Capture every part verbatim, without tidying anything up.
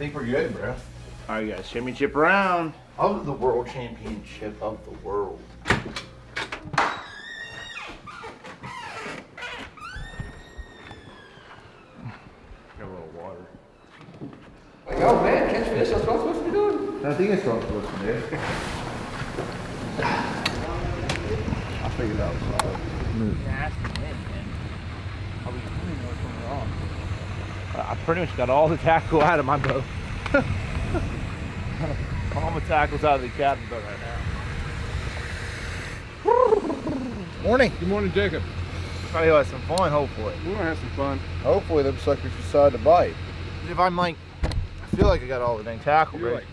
think we're good, bro. All right, guys, championship round. Of the world championship of the world. I think it's not supposed to be. I figured that was solid. Yeah, that's the win, man. I was really know what's going wrong. I pretty much got all the tackle out of my boat. All my tackle's out of the cabin boat right now. Morning. Good morning, Jacob. Try to have some fun, hopefully. We're gonna have some fun. Hopefully them suckers decide to bite. If I'm like, I feel like I got all the dang tackle, right?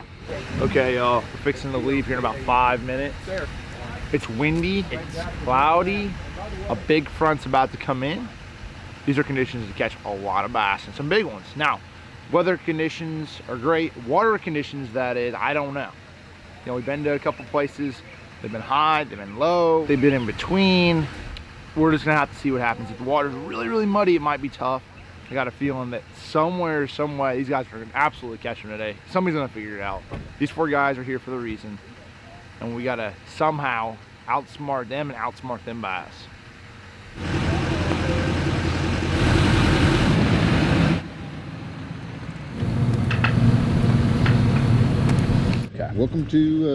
Okay, y'all, we're fixing to leave here in about five minutes. It's windy, it's cloudy, a big front's about to come in. These are conditions to catch a lot of bass and some big ones. Now, weather conditions are great, water conditions that is, I don't know. You know, we've been to a couple places, they've been high, they've been low, they've been in between. We're just gonna have to see what happens. If the water's really, really muddy, it might be tough. I got a feeling that somewhere, some way, these guys are gonna absolutely catch them today. Somebody's gonna figure it out. These four guys are here for the reason, and we gotta somehow outsmart them and outsmart them by us. Okay. Welcome to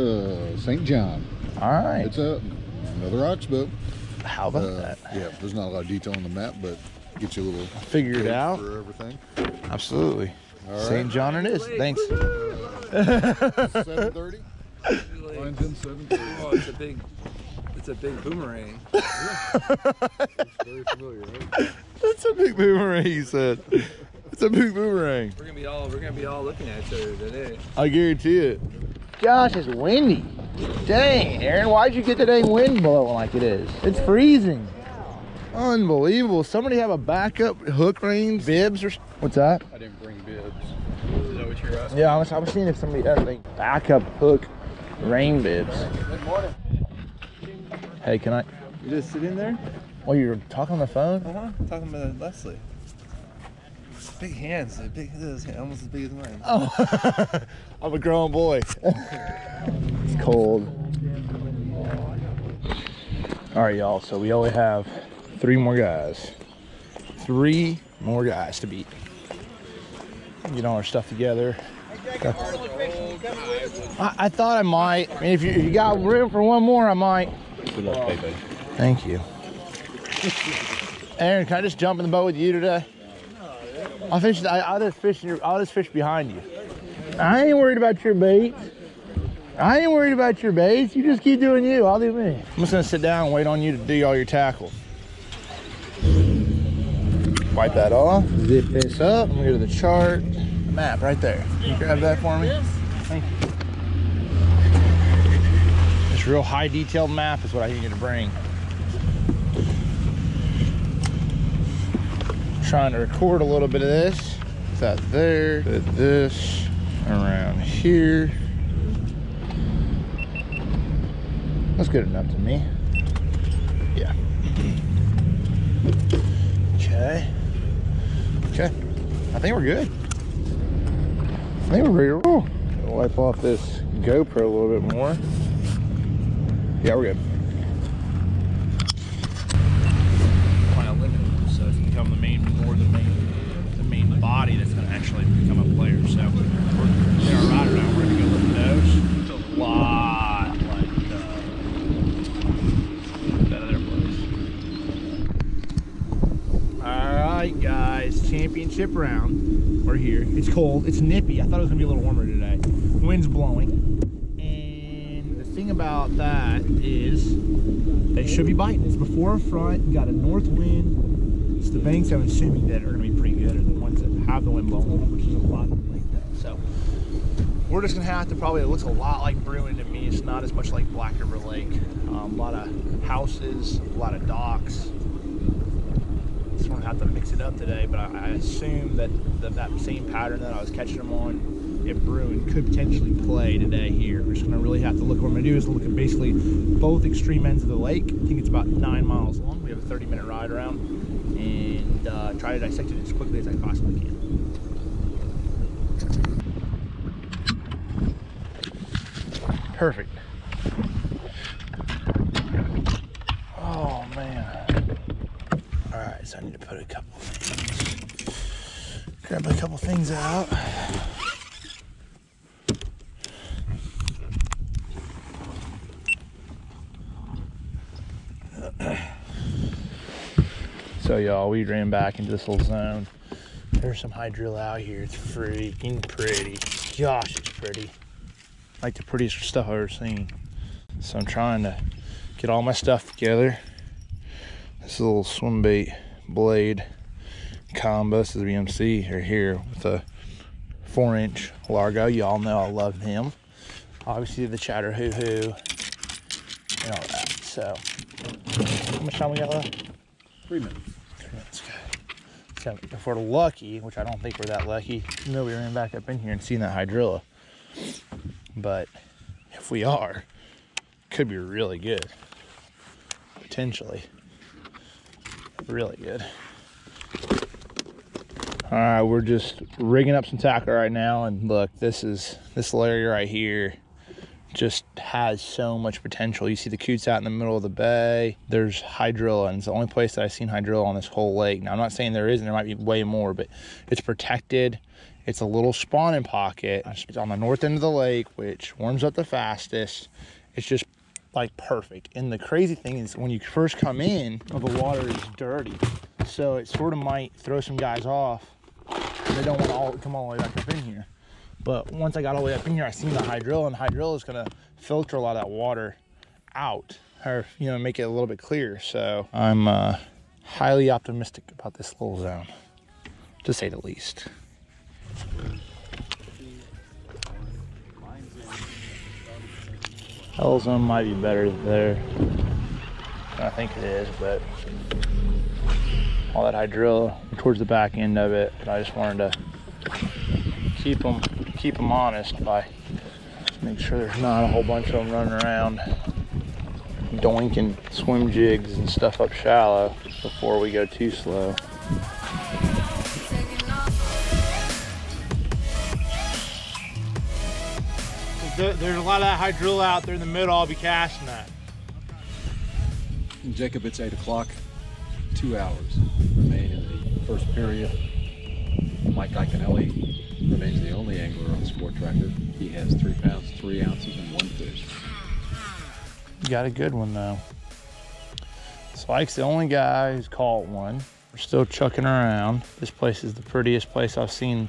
uh, Saint John. All right. What's up? Another ox boat. How about uh, that? Yeah, there's not a lot of detail on the map, but get you a little figured out for everything. Absolutely. All right. Saint John it is. Thanks. seven thirty. Oh, it's a big, it's a big boomerang. It's very familiar, right? That's a big boomerang, he said. It's a big boomerang. We're gonna be all, we're gonna be all looking at each other today. I guarantee it. Gosh, it's windy. Dang, Aaron, why'd you get the dang wind blowing like it is? It's freezing. Unbelievable. Somebody have a backup hook ring, bibs or what's that? I didn't bring bibs. Is that what you're asking? Yeah, I was, I was seeing if somebody had a backup hook rain bibs. Good morning. Hey, can I? You just sit in there? Well, you were talking on the phone? Uh huh. Talking to Leslie. Big hands. They're big, they're almost as big as mine. Oh, I'm a grown boy. It's cold. All right, y'all. So we only have Three more guys. Three more guys to beat. Get all our stuff together. Got, I, I thought I might. I mean, if you, if you got room for one more, I might. Good luck, baby. Thank you. Aaron, can I just jump in the boat with you today? I'll fish. I, I'll just fish. Your, I'll just fish behind you. I ain't worried about your baits. I ain't worried about your baits. You just keep doing you. I'll do me. I'm just gonna sit down and wait on you to do all your tackle. Wipe that off, zip this up, I'm gonna go to the chart, the map right there. Can you grab that for me? Thank you. This real high detailed map is what I need you to bring. I'm trying to record a little bit of this. Put that there, put this around here. That's good enough to me. Yeah. Okay. Okay, I think we're good. I think we're ready to roll. Wipe off this GoPro a little bit more. Yeah, we're good. Well, so it's become the main, more the main, the main body that's gonna actually become a player. So we're in our rider now. We're gonna go look at those. It's a lot like uh, that other place. All right, guys. Championship round. We're here. It's cold. It's nippy. I thought it was gonna be a little warmer today. Wind's blowing. And the thing about that is they should be biting. It's before a front, got a north wind. It's the banks I'm assuming that are gonna be pretty good are the ones that have the wind blowing, which is a lot like that. So we're just gonna have to probably, it looks a lot like Bruin to me. It's not as much like Black River Lake. Um, a lot of houses, a lot of docks. I'm gonna have to mix it up today, but I, I assume that the, that same pattern that I was catching them on at Bruin could potentially play today here. We're just gonna really have to look. What I'm gonna do is look at basically both extreme ends of the lake. I think it's about nine miles long. We have a thirty minute ride around and uh, try to dissect it as quickly as I possibly can. perfect. Oh man. All right, so I need to put a couple things, grab a couple things out. So y'all, we ran back into this little zone. There's some hydrilla out here. It's freaking pretty. Gosh, it's pretty. Like the prettiest stuff I've ever seen. So I'm trying to get all my stuff together. This little swim bait blade combo, this is the B M C right here with a four inch Largo. Y'all know I love him. Obviously the chatter hoo hoo and all that. So how much time we got left? Three minutes. Three minutes, good. So if we're lucky, which I don't think we're that lucky, nobody ran back up in here and seen that hydrilla. But if we are, could be really good. Potentially. Really good. All right, we're just rigging up some tackle right now. And look, this is, this area right here just has so much potential. You see the coots out in the middle of the bay. There's hydrilla, and it's the only place that I've seen hydrilla on this whole lake. Now, I'm not saying there isn't, there might be way more, but it's protected. It's a little spawning pocket. It's on the north end of the lake, which warms up the fastest. It's just like perfect. And the crazy thing is when you first come in, the water is dirty. So it sort of might throw some guys off. They don't want to all come all the way back up in here. But once I got all the way up in here, I seen the hydrilla, and hydrilla is going to filter a lot of that water out, or, you know, make it a little bit clearer. So I'm uh, highly optimistic about this little zone, to say the least. That little zone might be better there. I think it is, but all that hydrilla towards the back end of it, but I just wanted to keep them keep them honest by make sure there's not a whole bunch of them running around doinking swim jigs and stuff up shallow before we go too slow. There's a lot of that hydrilla out there in the middle. I'll be casting that. Jacob, it's eight o'clock, two hours remain in the first period. Mike Iaconelli remains the only angler on the Sport Tracker. He has three pounds, three ounces, and one fish. Got a good one, though. Spike's the only guy who's caught one. We're still chucking around. This place is the prettiest place I've seen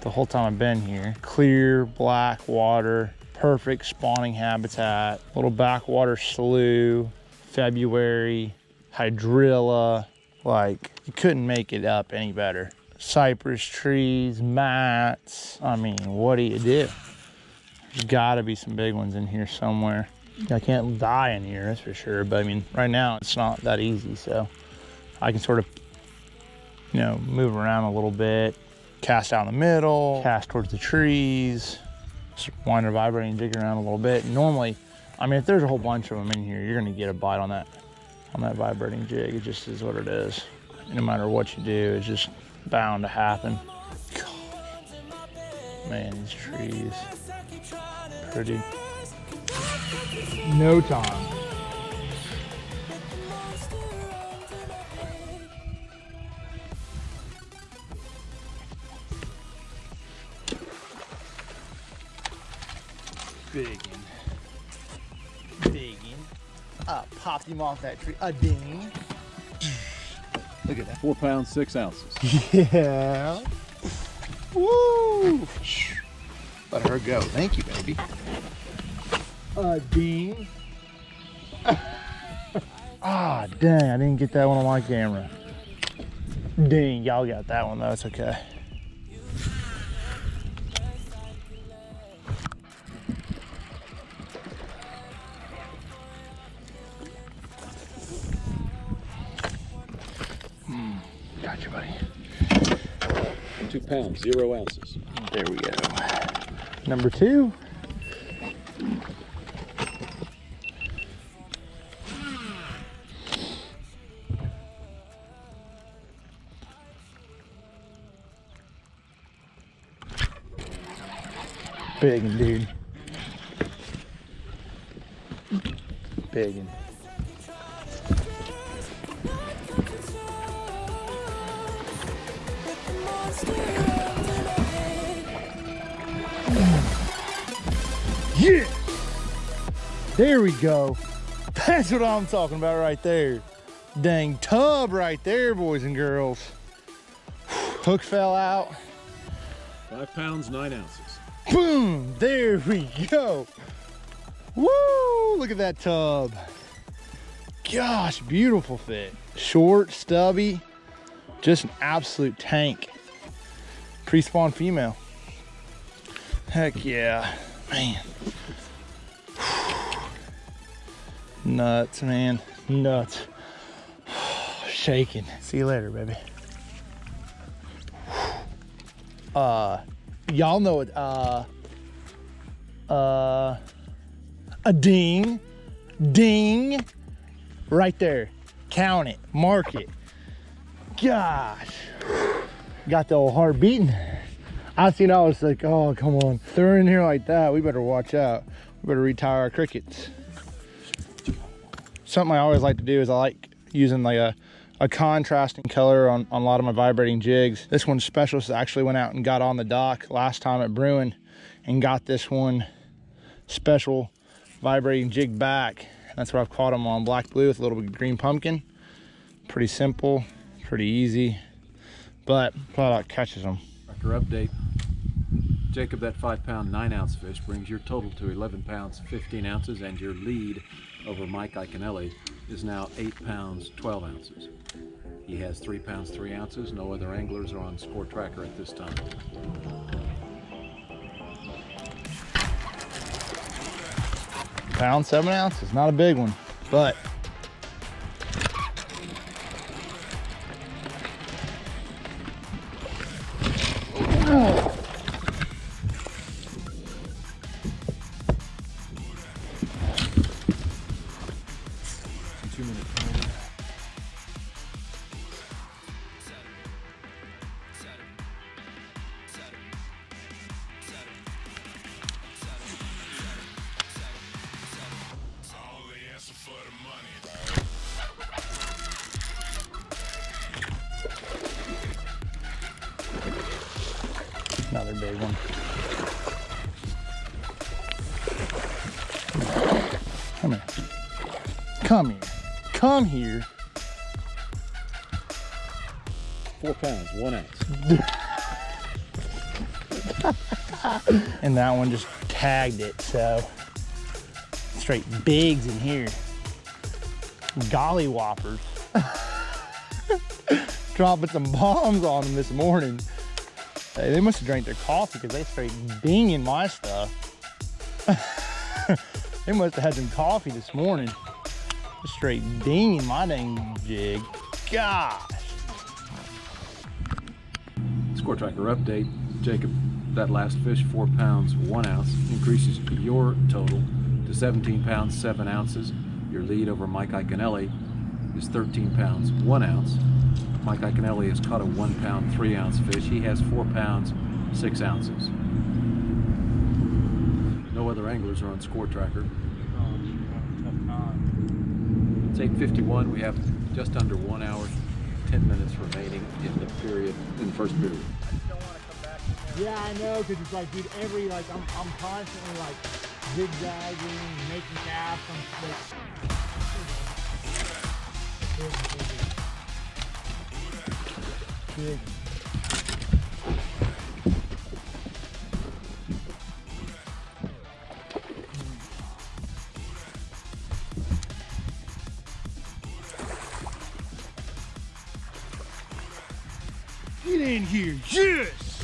the whole time I've been here. Clear, black water, perfect spawning habitat, little backwater slough, February, hydrilla. Like, you couldn't make it up any better. Cypress trees, mats. I mean, what do you do? There's gotta be some big ones in here somewhere. I can't die in here, that's for sure. But I mean, right now it's not that easy. So I can sort of, you know, move around a little bit, cast out in the middle, cast towards the trees, just wind a vibrating jig around a little bit. Normally, I mean, if there's a whole bunch of them in here, you're gonna get a bite on that, on that vibrating jig. It just is what it is. No matter what you do, it's just bound to happen. God. Man, these trees. Pretty. No time. Big one. Big one. Up, popped him off that tree. A ding. Look at that. Four pounds, six ounces. Yeah. Woo! Let her go. Thank you, baby. Uh, Dean. Ah, oh, dang. I didn't get that one on my camera. Dang, y'all got that one, though. It's okay. Gotcha, buddy. Two pounds, zero ounces. There we go. Number two. Big dude. big. And yeah! There we go. That's what I'm talking about right there. Dang tub right there, boys and girls. Hook fell out. Five pounds, nine ounces. Boom! There we go. Woo! Look at that tub. Gosh, beautiful fit. Short, stubby, just an absolute tank. Pre-spawn female. Heck yeah, man. Nuts, man, nuts. Shaking. See you later, baby. Uh, y'all know it. Uh, uh, a ding, ding, right there. Count it, mark it. Gosh, got the old heart beating. I seen, I was like, oh, come on. If they're in here like that, we better watch out. We better retire our crickets. Something I always like to do is I like using like a a contrasting color on, on a lot of my vibrating jigs. This one's special. So I actually went out and got on the dock last time at Bruin and got this one special vibrating jig back. That's where I've caught them on black blue with a little bit of green pumpkin. Pretty simple, pretty easy, but product catches them. After update, Jacob, that five pound, nine ounce fish brings your total to eleven pounds, fifteen ounces, and your lead over Mike Iaconelli is now eight pounds, twelve ounces. He has three pounds, three ounces. No other anglers are on Score Tracker at this time. Pound, seven ounces, not a big one, but. Oh. Another big one. Come here. Come here. Come here. Four pounds, one ounce. And that one just tagged it, so. Straight bigs in here. Golly whoppers. Dropping some bombs on them this morning. Hey, they must have drank their coffee because they straight dinging my stuff. They must have had some coffee this morning. Straight dinging my dang jig. Gosh. Score Tracker update. Jacob, that last fish, four pounds, one ounce, increases your total to seventeen pounds, seven ounces. Your lead over Mike Iaconelli is thirteen pounds, one ounce. Mike Iaconelli has caught a one pound, three ounce fish. He has four pounds, six ounces. No other anglers are on Score Tracker. It's eight fifty-one, we have just under one hour, ten minutes remaining in the period, in the first period. I just don't want to come back in there. Yeah, I know, because it's like, dude, every, like, I'm, I'm constantly, like, zigzagging, making casts, I'm just, like, big. Get in here, yes!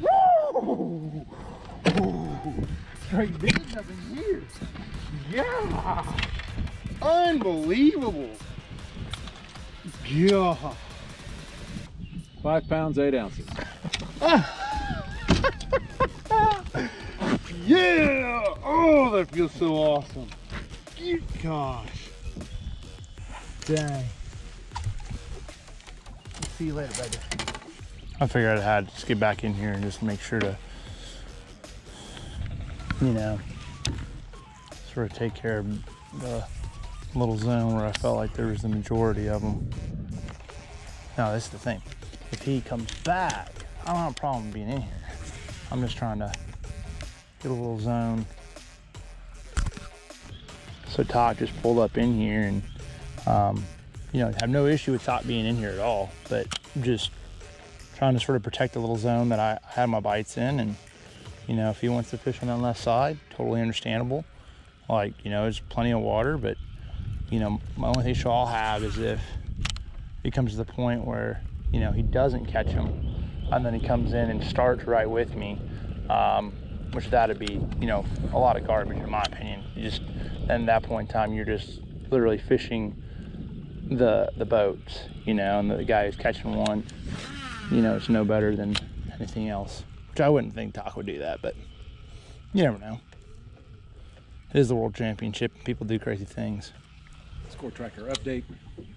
Woo! Oh, straight bigs up in here. Yeah! Unbelievable! Yeah! Five pounds, eight ounces. Yeah! Oh, that feels so awesome. Gosh. Dang. See you later, buddy. I figured I had to just get back in here and just make sure to, you know, sort of take care of the little zone where I felt like there was the majority of them. Now, this is the thing. If he comes back, I don't have a problem being in here. I'm just trying to get a little zone. So Todd just pulled up in here, and um, you know, I have no issue with Todd being in here at all, but just trying to sort of protect the little zone that I had my bites in. And you know, if he wants to fish on that left side, totally understandable. Like, you know, there's plenty of water, but you know, my only issue I'll have is if it comes to the point where, you know, he doesn't catch him and then he comes in and starts right with me, um, which that'd be, you know, a lot of garbage in my opinion. You just, then at that point in time, you're just literally fishing the the boats, you know, and the guy who's catching one, you know, it's no better than anything else. Which I wouldn't think Taco would do that, but you never know. It is the World Championship, and people do crazy things. Score tracker update,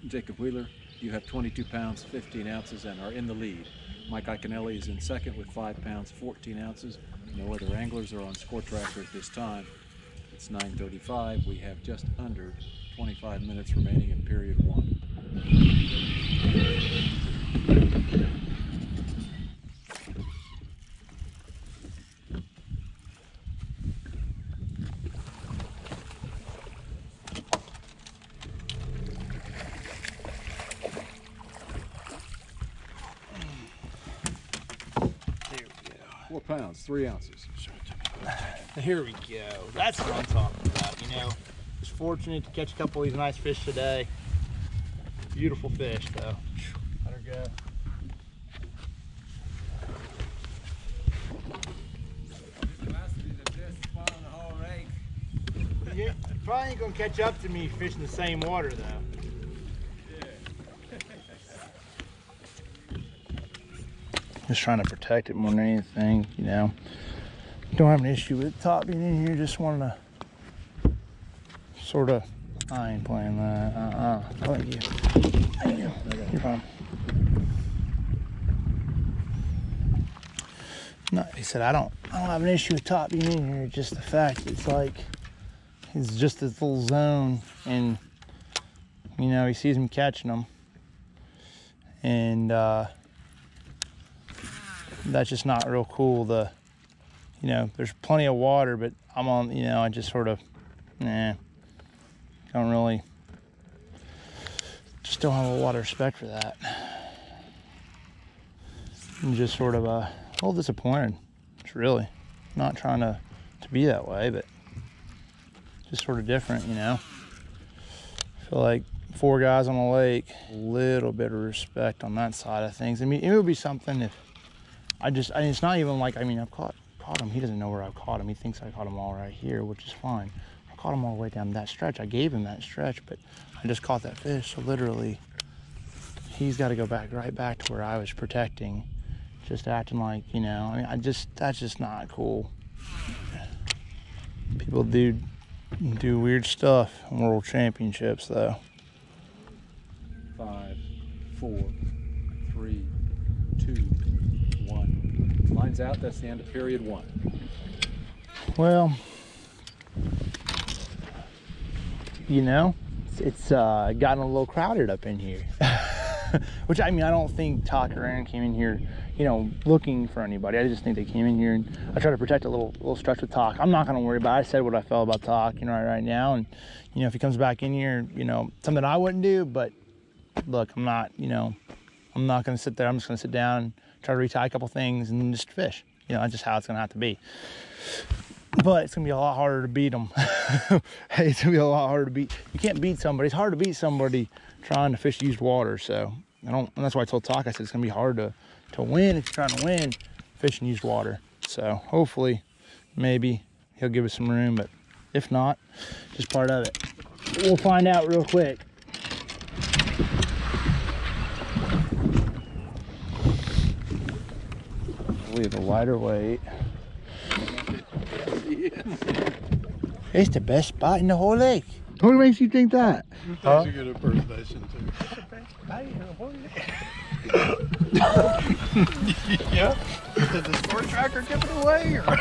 Jacob Wheeler, you have twenty-two pounds, fifteen ounces, and are in the lead. Mike Iaconelli is in second with five pounds, fourteen ounces. No other anglers are on score tracker at this time. It's nine thirty-five. We have just under twenty-five minutes remaining in period one. There we go. Four pounds, three ounces. Here we go. That's what I'm talking about. You know, I was fortunate to catch a couple of these nice fish today. Beautiful fish, though. Let her go. It must be the best spot on the whole lake. You probably ain't gonna catch up to me fishing the same water, though. Yeah. Just trying to protect it more than anything, you know. Don't have an issue with Top being in here. Just wanted to sort of. I ain't playing that. Uh uh. Thank you. Thank you. You're fine. No, he said I don't. I don't have an issue with Top being in here. Just the fact that it's like it's just this little zone, and you know he sees him catching them, and uh, that's just not real cool. The You know, there's plenty of water, but I'm on, you know, I just sort of, nah, don't really, just don't have a lot of respect for that. I'm just sort of uh, a little disappointed. It's really not trying to, to be that way, but just sort of different, you know. I feel like four guys on the lake, a little bit of respect on that side of things. I mean, it would be something if I just, I mean, it's not even like, I mean, I've caught. Caught him. He doesn't know where I caught him. He thinks I caught him all right here, which is fine. I caught him all the way down that stretch. I gave him that stretch, but I just caught that fish. So literally, he's got to go back right back to where I was protecting, just acting like, you know. I mean, I just that's just not cool. People do do weird stuff in World Championships, though. Five, four, three, two. Line's out, that's the end of period one. Well, you know, it's, it's uh, gotten a little crowded up in here. Which, I mean, I don't think Todd or Aaron came in here, you know, looking for anybody. I just think they came in here, and I try to protect a little little stretch with Todd. I'm not going to worry about it. I said what I felt about Todd, you know, right, right now. And, you know, if he comes back in here, you know, something I wouldn't do. But, look, I'm not, you know, I'm not going to sit there. I'm just going to sit down, try to retie a couple things, and just fish. You know, that's just how it's gonna have to be. But it's gonna be a lot harder to beat them. Hey, it's gonna be a lot harder to beat. You can't beat somebody. It's hard to beat somebody trying to fish used water. So I don't. And that's why I told Taka, I said it's gonna be hard to to win if you're trying to win fishing used water. So hopefully, maybe he'll give us some room. But if not, just part of it. We'll find out real quick. We have a lighter weight. It's the best spot in the whole lake. What makes you think that? Huh? That's a good impersonation too. It's the best spot in the whole lake. Yep. Did the score tracker give it away? Or?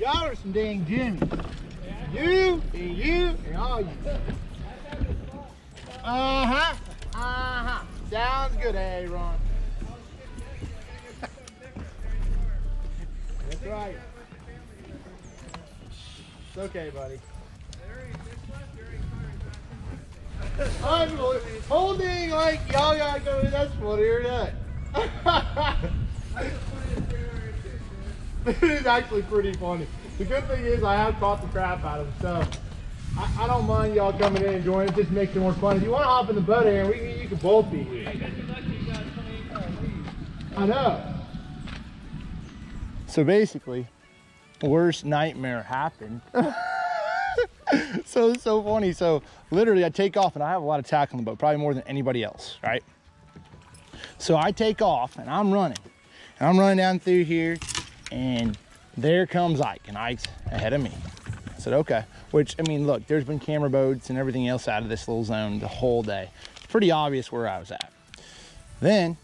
Y'all are some dang Jimmys. You and you and all you. Uh-huh. Uh-huh. Sounds good, Aaron. That's right. It's okay, buddy. Holding like y'all gotta go to that spot here or not. It is actually pretty funny. The good thing is I have caught the crap out of him, so I, I don't mind y'all coming in and enjoying it. It just makes it more fun. If you want to hop in the boat here, we you can both be here. I know. So basically, worst nightmare happened. So it's so funny. So literally, I take off, and I have a lot of tackle on the boat, probably more than anybody else, right? So I take off, and I'm running, and I'm running down through here, and there comes Ike, and Ike's ahead of me. I said, okay. Which, I mean, look, there's been camera boats and everything else out of this little zone the whole day. It's pretty obvious where I was at. Then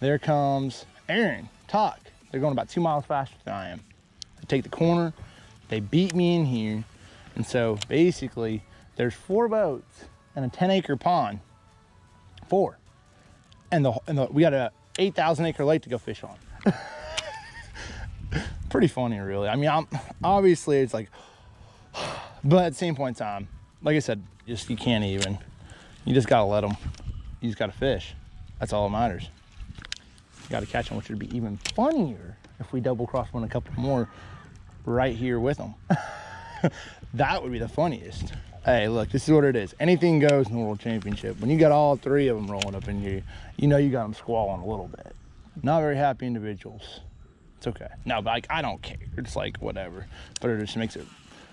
there comes Aaron, Tuck. They're going about two miles faster than I am. They take the corner, they beat me in here. And so basically there's four boats and a ten acre pond, four. And, the, and the, we got a eight thousand acre lake to go fish on. Pretty funny, really. I mean, I'm obviously it's like, but at the same point in time, like I said, just you can't even. You just gotta let them. You just gotta fish. That's all that matters. You gotta catch them, which would be even funnier if we double cross one a couple more right here with them. That would be the funniest. Hey, look, this is what it is. Anything goes in the World Championship. When you got all three of them rolling up in you, you know you got them squalling a little bit. Not very happy individuals. It's okay. No, but like, I don't care. It's like, whatever. But it just makes it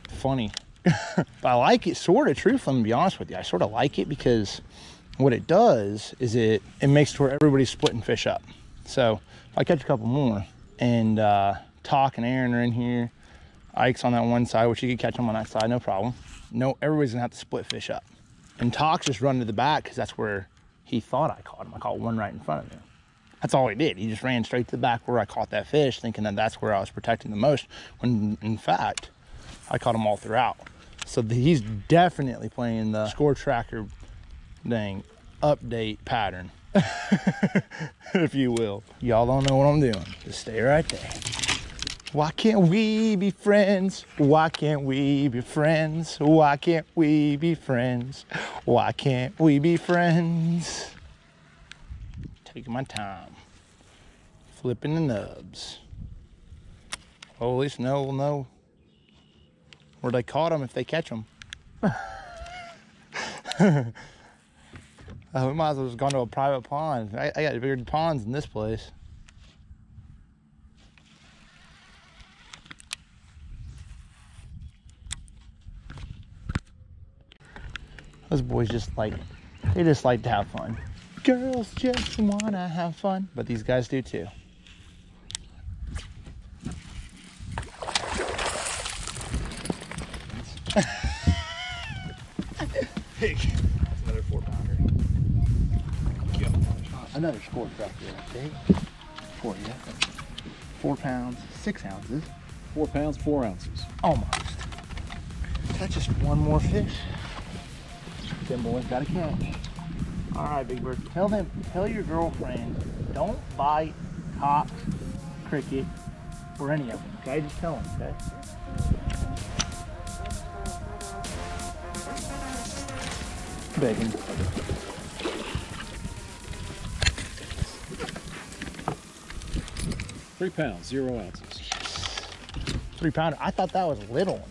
funny. But I like it sort of, truthfully, to be honest with you. I sort of like it because what it does is it, it makes it where everybody's splitting fish up. So if I catch a couple more and uh, Talk and Aaron are in here. Ike's on that one side, which you could catch him on that side, no problem. No, everybody's going to have to split fish up. And Talk's just running to the back because that's where he thought I caught him. I caught one right in front of him. That's all he did. He just ran straight to the back where I caught that fish, thinking that that's where I was protecting the most, when in fact, I caught him all throughout. So he's definitely playing the score tracker dang update pattern, if you will. Y'all don't know what I'm doing. Just stay right there. Why can't we be friends? Why can't we be friends? Why can't we be friends? Why can't we be friends? Taking my time, flipping the nubs. Oh, at least no will know where they caught them if they catch them. uh, we might as well just gone to a private pond. I, I got bigger ponds in this place. Those boys just like, they just like to have fun. Girls just wanna have fun, but these guys do too. Big. That's another four pounder. Another score truck there, I think. Four, yeah. Four pounds, six ounces. Four pounds, four ounces. Almost. That's just one more fish. Them boys gotta catch. All right, Big Bird, tell them, tell your girlfriend, don't bite cock, cricket, or any of them, okay? Just tell them, okay? Begging. Three pounds, zero ounces. Yes. Three pounder, I thought that was little.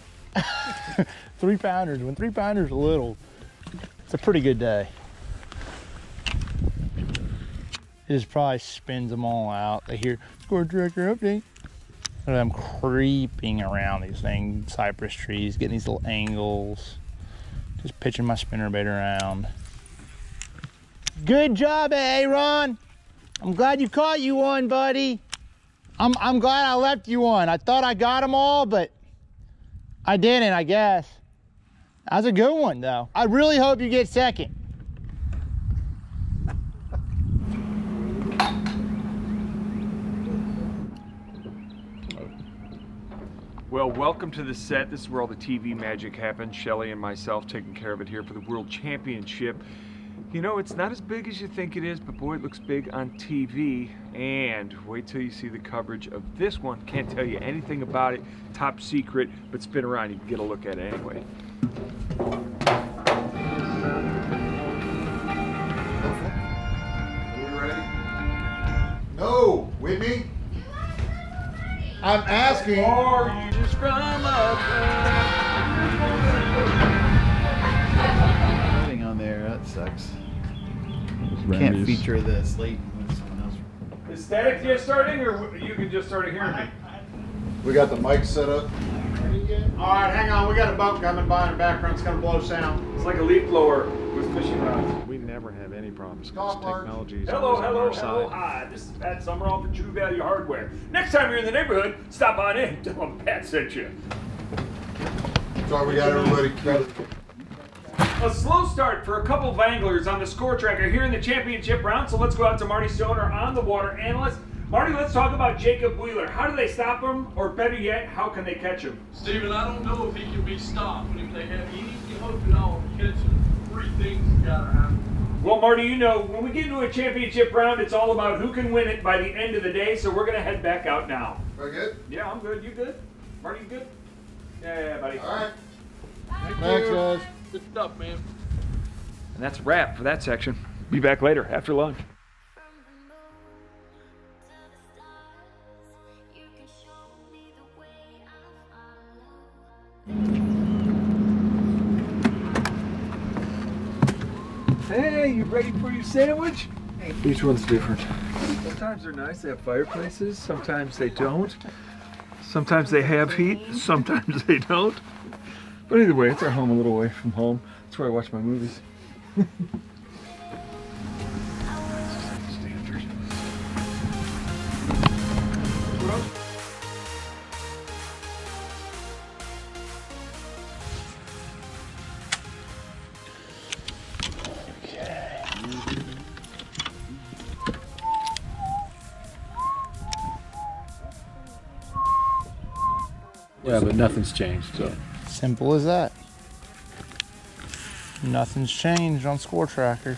Three pounders, when three pounders are little, it's a pretty good day. It just probably spins them all out. They hear, score tracker update. And I'm creeping around these dang cypress trees, getting these little angles. Just pitching my spinnerbait around. Good job, Aaron. I'm glad you caught you one, buddy. I'm, I'm glad I left you one. I thought I got them all, but I didn't, I guess. That was a good one, though. I really hope you get second. Well, welcome to the set. This is where all the T V magic happens. Shelly and myself taking care of it here for the World Championship. You know, it's not as big as you think it is, but boy, it looks big on T V. And wait till you see the coverage of this one. Can't tell you anything about it. Top secret, but spin around, you can get a look at it anyway. We ready? No, Whitney. I'm asking. Are you just from up there? Sitting on there, that sucks. Can't feature this late with someone else. Is static just starting, or you can just start hearing me? We got the mic set up. All right, hang on. We got a boat coming by in the background. It's gonna blow sound. It's like a leaf blower with fishing rods. We never have any problems because technology is always on our side. Hello, hello, hello. Hi, this is Pat Summerall for True Value Hardware. Next time you're in the neighborhood, stop on in. Tell them Pat sent you. Sorry, we got everybody credit. A slow start for a couple of anglers on the score tracker here in the championship round. So let's go out to Marty Stoner, on the water analyst. Marty, let's talk about Jacob Wheeler. How do they stop him, or better yet, how can they catch him? Steven, I don't know if he can be stopped, but if they have any hope at all of catching him, three things gotta happen. Well, Marty, you know, when we get into a championship round, it's all about who can win it by the end of the day, so we're gonna head back out now. Very good? Yeah, I'm good. You good? Marty, you good? Yeah, yeah, yeah buddy. All right. Thank Thanks, you. guys. Good stuff, man. And that's a wrap for that section. Be back later, after lunch. Hey, you ready for your sandwich? Each one's different. Sometimes they're nice, they have fireplaces, sometimes they don't. Sometimes they have heat, sometimes they don't. But either way, it's our home a little away from home. That's where I watch my movies. Yeah, but nothing's changed, so. Simple as that. Nothing's changed on Score Tracker.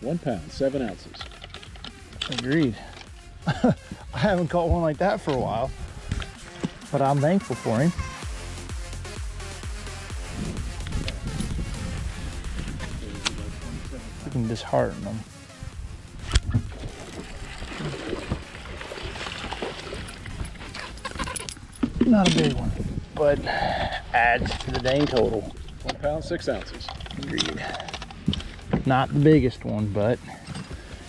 One pound, seven ounces. Agreed. I haven't caught one like that for a while, but I'm thankful for him. And dishearten them. Not a big one, but adds to the dang total. One pound, six ounces. Agreed. Not the biggest one, but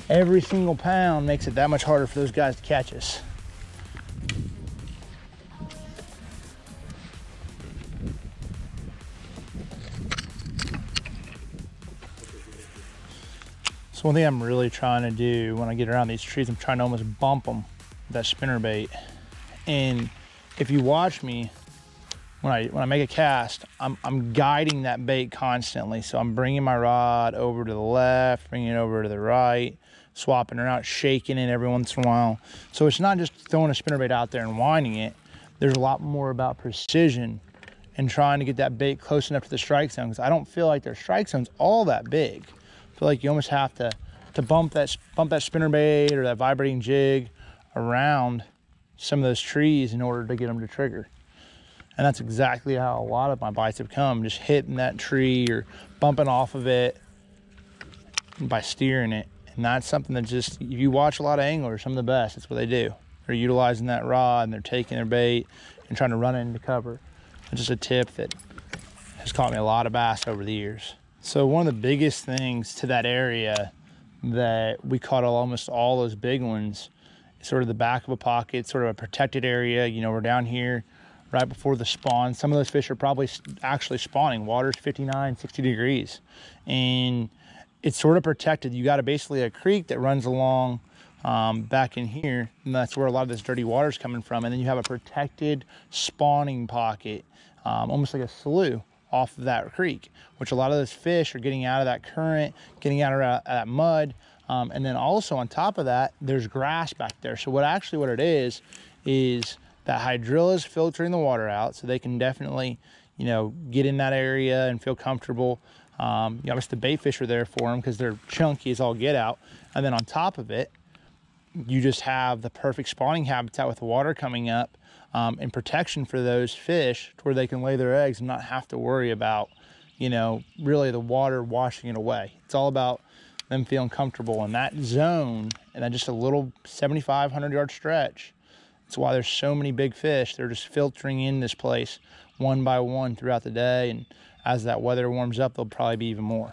every single pound makes it that much harder for those guys to catch us. One thing I'm really trying to do when I get around these trees, I'm trying to almost bump them with that spinnerbait. And if you watch me, when I when I make a cast, I'm, I'm guiding that bait constantly. So I'm bringing my rod over to the left, bringing it over to the right, swapping around, shaking it every once in a while. So it's not just throwing a spinnerbait out there and winding it. There's a lot more about precision and trying to get that bait close enough to the strike zone, because I don't feel like their strike zone's all that big. I feel like you almost have to to bump that bump that spinnerbait or that vibrating jig around some of those trees in order to get them to trigger. And that's exactly how a lot of my bites have come, just hitting that tree or bumping off of it by steering it. And that's something that just, if you watch a lot of anglers, some of the best, that's what they do. They're utilizing that rod and they're taking their bait and trying to run it into cover. It's just a tip that has caught me a lot of bass over the years. So one of the biggest things to that area that we caught almost all those big ones, sort of the back of a pocket, sort of a protected area. You know, we're down here right before the spawn. Some of those fish are probably actually spawning. Water's fifty-nine, sixty degrees. And it's sort of protected. You got a, basically a creek that runs along um, back in here. And that's where a lot of this dirty water's coming from. And then you have a protected spawning pocket, um, almost like a slough, off of that creek, which a lot of those fish are getting out of that current, getting out of that mud. Um, and then also on top of that, there's grass back there. So what actually what it is, is that hydrilla is filtering the water out. So they can definitely, you know, get in that area and feel comfortable. Um, you know, it's the bait fish are there for them because they're chunky as all get out. And then on top of it, you just have the perfect spawning habitat with the water coming up um, and protection for those fish to where they can lay their eggs and not have to worry about, you know, really the water washing it away. It's all about them feeling comfortable in that zone, and then just a little seventy-five hundred yard stretch. That's why there's so many big fish. They're just filtering in this place one by one throughout the day, and as that weather warms up, there'll probably be even more.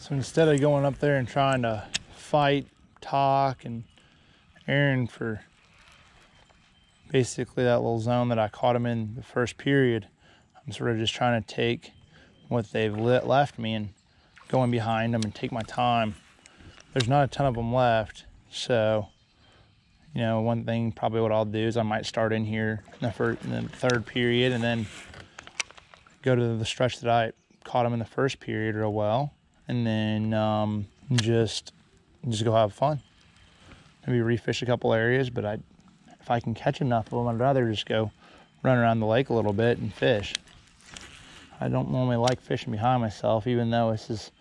So instead of going up there and trying to fight, talk, and Aaron for basically that little zone that I caught him in the first period, I'm sort of just trying to take what they've let, left me and going behind them and take my time. There's not a ton of them left, so, you know, one thing probably what I'll do is I might start in here in the, first, in the third period and then go to the stretch that I caught them in the first period real well, and then um, just, just go have fun. Maybe refish a couple areas, but I, if I can catch enough of them, I'd rather just go run around the lake a little bit and fish. I don't normally like fishing behind myself, even though this is,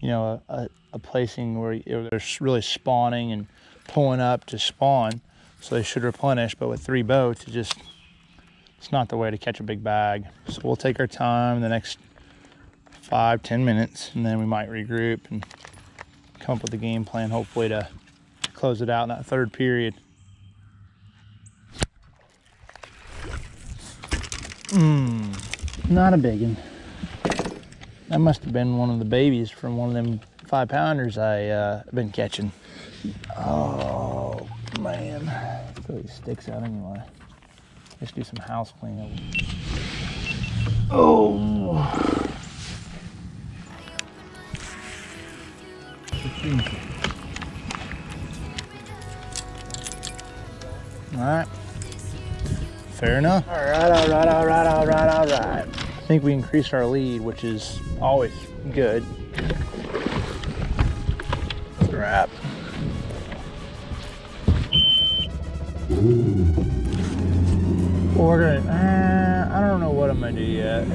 you know, a, a, a placing where they're really spawning and pulling up to spawn, so they should replenish, but with three boats, it just, it's not the way to catch a big bag. So we'll take our time the next five, ten minutes, and then we might regroup and come up with a game plan, hopefully, to close it out in that third period. Mmm, not a big one. That must have been one of the babies from one of them five pounders I've uh, been catching. Oh, man. So he sticks out anyway. Let's do some house cleanup. Oh. All right, fair enough. All right, all right, all right, all right, all right. I think we increased our lead, which is always good. That's a wrap. We're gonna, uh, I don't know what I'm gonna do yet.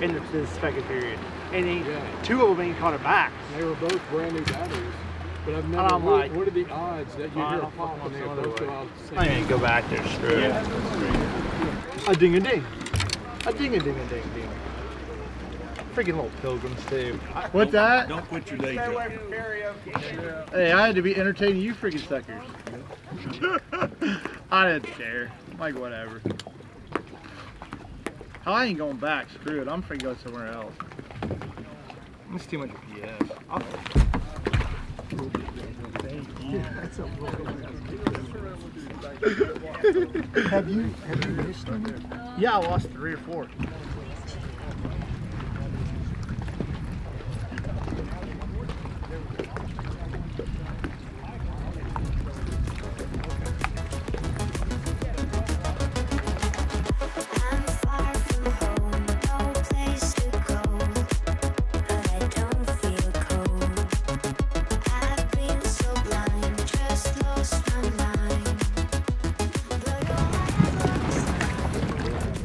In the second period, and he, yeah. two of them he caught it back. They were both brand new batters, but I've never. I'm like, what are the odds that you hear a pop on there? I ain't go back there, screw it. Yeah. A ding a ding, a ding a ding a ding ding. Freaking little pilgrims too. What's that? Don't quit your day job. Hey, I had to be entertaining you freaking suckers. I didn't care. Like whatever. I ain't going back, screw it. I'm free to go somewhere else. It's too much P S. I'll... have you have you missed them? Yeah, I lost three or four.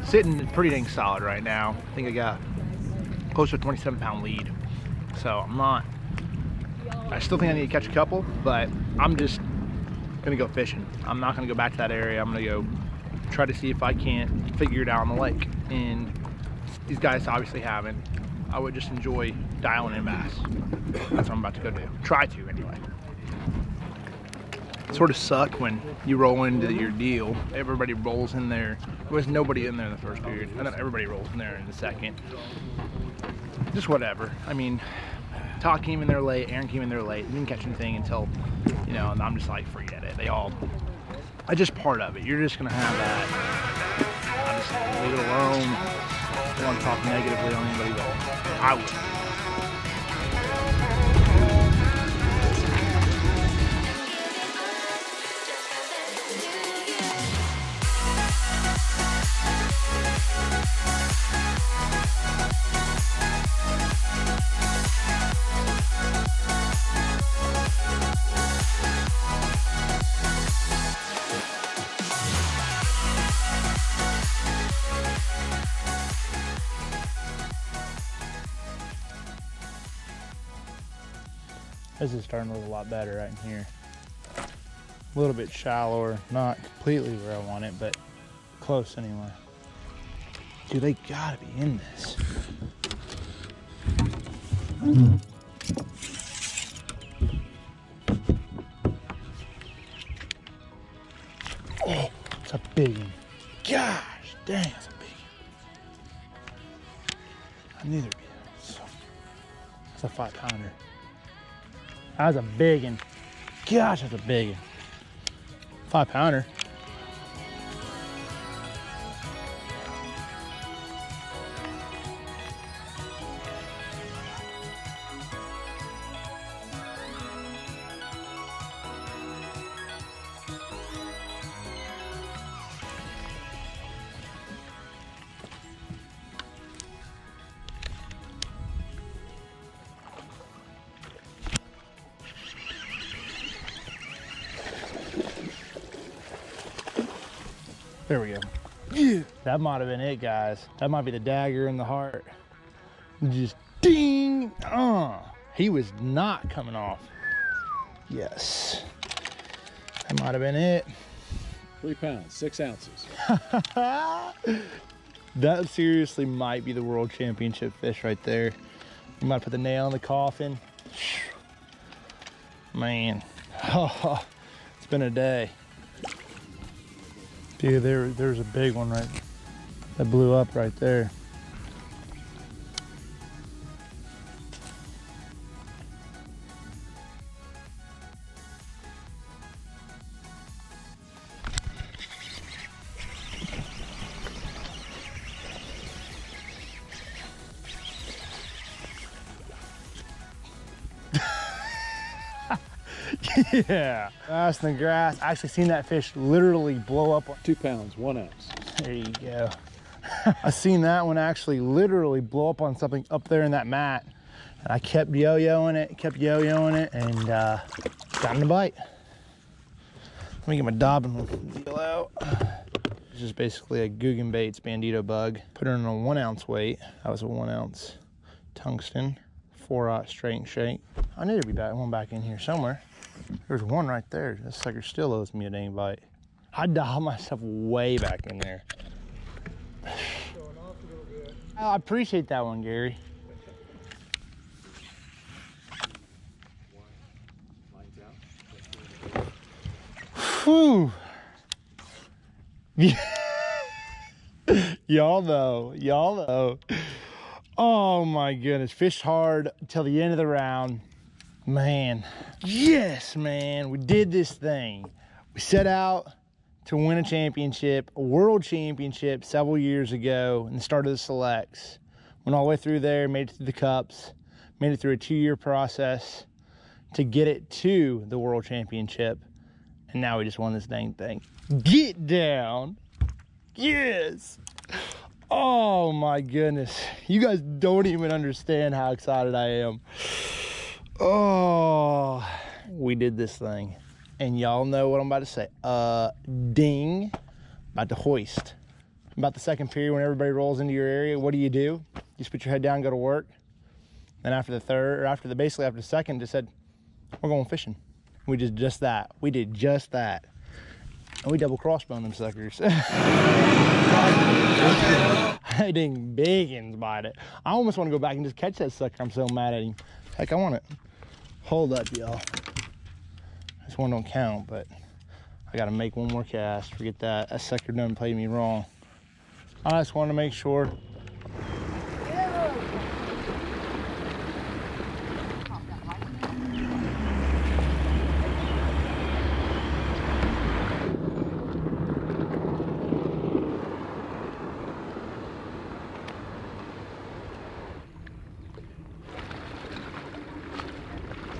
Sitting pretty dang solid right now. I think I got close to a twenty-seven pound lead. So I'm not, I still think I need to catch a couple, but I'm just gonna go fishing. I'm not gonna go back to that area. I'm gonna go try to see if I can't figure it out on the lake. And these guys obviously haven't. I would just enjoy dialing in bass. That's what I'm about to go do. Try to, anyway. It sort of sucked when you roll into your deal. Everybody rolls in there. There was nobody in there in the first period, and then everybody rolls in there in the second. Just whatever. I mean, Todd came in there late, Aaron came in there late. We didn't catch anything until, you know, and I'm just like, forget it. They all, I just part of it. You're just gonna have that. I just leave it alone. I don't want to talk negatively on anybody else. I would. This is starting to look a lot better right in here. A little bit shallower, not completely where I want it, but close anyway. Dude, they gotta be in this. Mm-hmm. Oh, it's a big one. Gosh, dang, that's a big one. I knew there'd be that. So, that's a five pounder. That's a big one. Gosh, that's a big one. Five pounder. There we go. Yeah. That might have been it, guys. That might be the dagger in the heart. Just ding! Uh, he was not coming off. Yes. That might have been it. Three pounds, six ounces. That seriously might be the world championship fish right there. You might put the nail in the coffin. Man, oh, it's been a day. Dude, there, there's a big one right that blew up right there. Yeah, that's in the grass. I actually seen that fish literally blow up. Two pounds, one ounce. There you go. I seen that one actually literally blow up on something up there in that mat. And I kept yo-yoing it, kept yo-yoing it, and uh, got in the bite. Let me get my Dobbin deal out. This is basically a Googan Baits Bandito Bug. Put her in a one ounce weight. That was a one ounce tungsten, four aught straight and shake. I knew there'd be back, one back in here somewhere. There's one right there. That sucker still owes me a dang bite. I dialed myself way back in there. I appreciate that one, Gary. Whew. Y'all know, y'all know. Oh my goodness, fished hard till the end of the round. Man, yes, man, we did this thing. We set out to win a championship, a world championship several years ago in the start of the Selects. Went all the way through there, made it through the Cups, made it through a two-year process to get it to the world championship, and now we just won this dang thing. Get down. Yes. Oh, my goodness. You guys don't even understand how excited I am. Oh, we did this thing, and y'all know what I'm about to say. Uh, ding, about to hoist. About the second period, when everybody rolls into your area, what do you do? You just put your head down, go to work. Then after the third, or after the basically after the second, just said, we're going fishing. We did just that. We did just that. And we double crossbone them suckers. I didn't big uns bite it. I almost want to go back and just catch that sucker. I'm so mad at him. Heck, I want it. Hold up, y'all. This one don't count, but I got to make one more cast. Forget that. That sucker done played me wrong. I just wanted to make sure.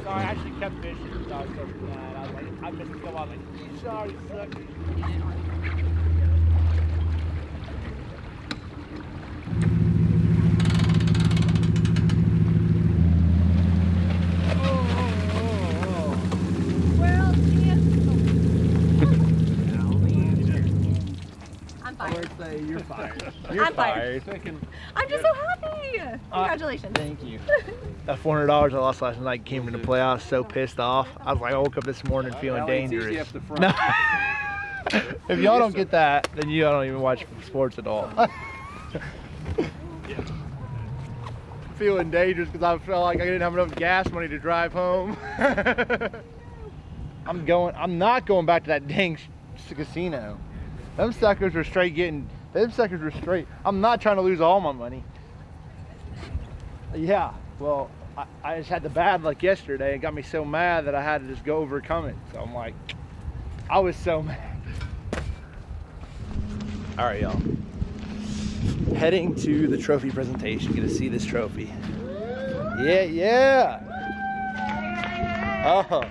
Sorry, I actually kept fishing because I was so mad. I was like, I missed the one. I'm like, sorry, sucker. You're fired. You're I'm fired. fired. I'm just so happy. Congratulations. Uh, thank you. That four hundred dollars I lost last night came into play. I was so pissed off. I was like, I woke up this morning uh, feeling dangerous. The front. No. If y'all don't get that, then you don't even watch sports at all. Yeah. Feeling dangerous because I felt like I didn't have enough gas money to drive home. I'm going. I'm not going back to that dang casino. Them suckers were straight getting. Them suckers were straight. I'm not trying to lose all my money. Yeah, well, I, I just had the bad luck yesterday. It got me so mad that I had to just go overcome it. So I'm like, I was so mad. All right, y'all. Heading to the trophy presentation. Gonna see this trophy. Yeah, yeah. Oh. Uh-huh.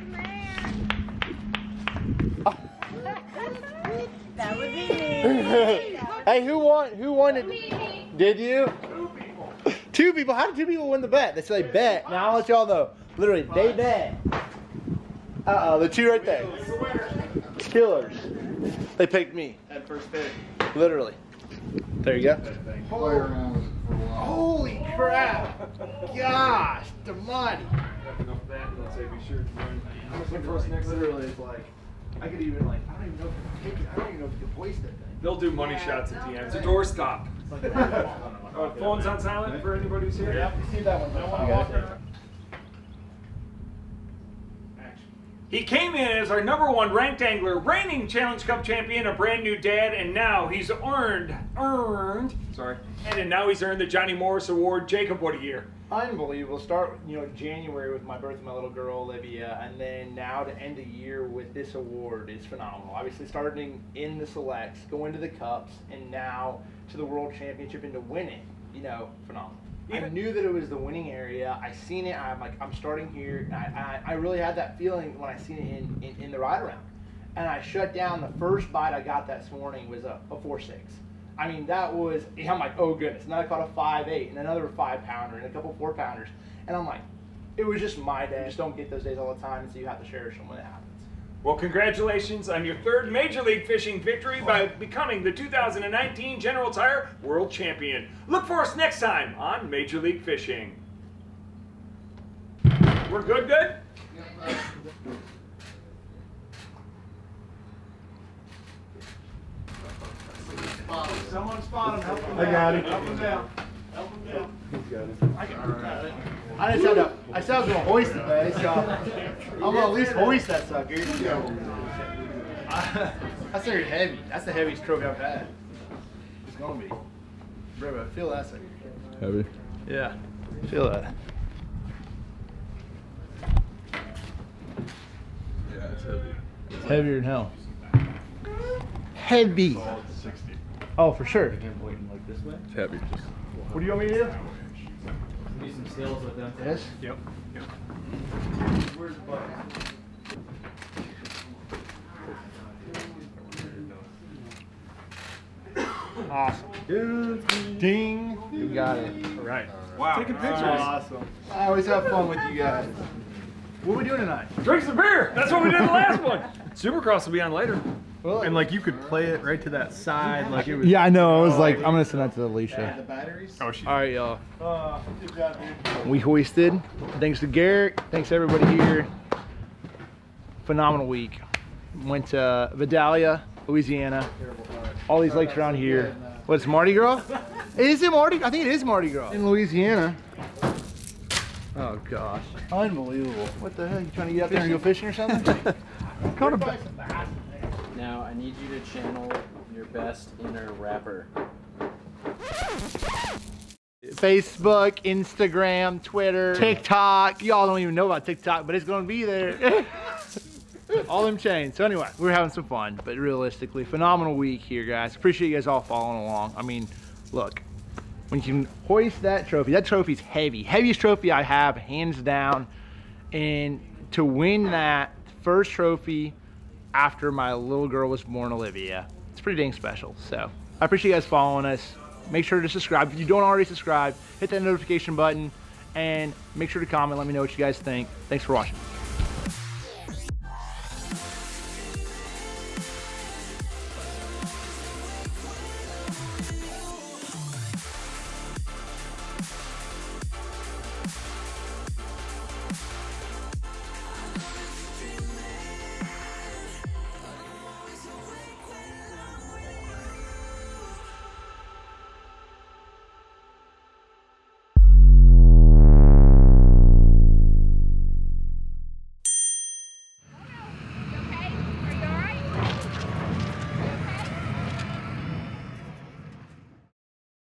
That would be me. Hey, who won? Who won it? Me. Did you? Two people. Two people. How did two people win the bet? They say bet. Now I'll let y'all know. Literally, Five. they bet. Uh oh, the two right there. Killers. They picked me. At first pick. Literally. There you go. Oh. Holy crap! Gosh, Damani. Literally, it's like. I could even like, I don't even know if you can take it. I don't even know if you can voice that thing. They'll do money yeah, shots at the end. It's a doorstop. uh, phone's on silent for anybody who's here. Yeah, you see that one. Don't want to walk around. He came in as our number one ranked angler, reigning Challenge Cup champion, a brand new dad, and now he's earned, earned, sorry, and, and now he's earned the Johnny Morris Award. Jacob, what a year. Unbelievable. Start, you know, January with my birth of my little girl, Olivia, and then now to end the year with this award is phenomenal. Obviously starting in the Selects, going to the Cups, and now to the World Championship and to win it, you know, phenomenal. I knew that it was the winning area. I seen it. I'm like, I'm starting here. I, I, I really had that feeling when I seen it in, in, in the ride around. And I shut down. The first bite I got that morning was a, a four six. I mean, that was, I'm like, oh goodness. And then I caught a five eight and another five pounder and a couple four pounders. And I'm like, it was just my day. You just don't get those days all the time, and so you have to cherish them when it happens. Well, congratulations on your third Major League Fishing victory by becoming the two thousand nineteen General Tire World Champion. Look for us next time on Major League Fishing. We're good, good? Someone spot him. Help him I got him. Help him down. Help him down. He's got it. I got it. I just had to, I said I was going to hoist it, man, so I'm going to at least hoist that sucker. I, that sucker's heavy. That's the heaviest trophy I've had. It's going to be. Bro, feel that sucker. Heavy? Yeah. Feel that. Yeah, it's heavy. It's heavier than hell. Heavy. Oh, for sure. It's heavy. What do you want me to do? Need some sails with them. Yes? Yep. Yep. Where's the button? Awesome. Dude. Ding. You got it. All right. Wow. Taking pictures. Awesome. I always have fun with you guys. What are we doing tonight? Drink some beer. That's what we did the last one. Supercross will be on later. Well, and like you could play it right to that side, like it was. Yeah, I know. I was like, I'm gonna send that to Alicia. The batteries. Oh, all right, y'all. Uh, good job, dude. We hoisted. Thanks to Garrett. Thanks to everybody here. Phenomenal week. Went to Vidalia, Louisiana, all these lakes around here. What's Mardi Gras? Is it Mardi? I think it is Mardi Gras. In Louisiana. Oh gosh. Unbelievable. What the hell? You trying to get out there and go fishing or something? Caught a bass. Now I need you to channel your best inner rapper. Facebook, Instagram, Twitter, TikTok. Y'all don't even know about TikTok, but it's gonna be there. All them chains. So anyway, we're having some fun, but realistically, phenomenal week here, guys. Appreciate you guys all following along. I mean, look, when you can hoist that trophy, that trophy's heavy. Heaviest trophy I have, hands down. And to win that first trophy after my little girl was born, Olivia, it's pretty dang special. So I appreciate you guys following us. Make sure to subscribe. If you don't already subscribe, hit that notification button and make sure to comment. Let me know what you guys think. Thanks for watching.